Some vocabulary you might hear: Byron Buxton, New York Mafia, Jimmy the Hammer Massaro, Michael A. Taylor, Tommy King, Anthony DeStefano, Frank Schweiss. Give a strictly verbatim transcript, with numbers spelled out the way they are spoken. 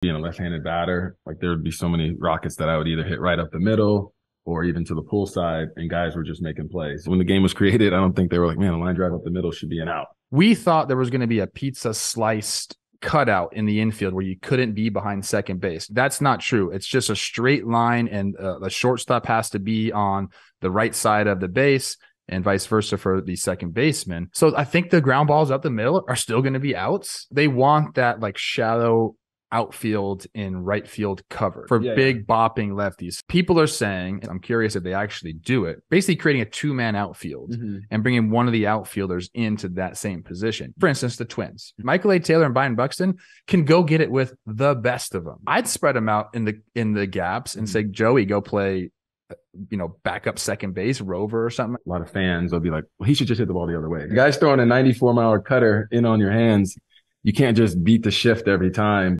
being a left-handed batter, like there would be so many rockets that I would either hit right up the middle or even to the pull side, and guys were just making plays. When the game was created, I don't think they were like, man, a line drive up the middle should be an out. We thought there was going to be a pizza sliced cutout in the infield where you couldn't be behind second base. That's not true. It's just a straight line, and uh, the shortstop has to be on the right side of the base and vice versa for the second baseman. So I think the ground balls up the middle are still going to be outs. They want that like shallow outfield and right field cover for yeah, big yeah. bopping lefties. People are saying, and I'm curious if they actually do it, basically creating a two-man outfield mm-hmm. and bringing one of the outfielders into that same position. For instance, the Twins. Michael A. Taylor and Byron Buxton can go get it with the best of them. I'd spread them out in the in the gaps and mm-hmm. say, Joey, go play, you know, back up second base, Rover or something. A lot of fans will be like, well, he should just hit the ball the other way. The guy's throwing a ninety-four mile cutter in on your hands. You can't just beat the shift every time.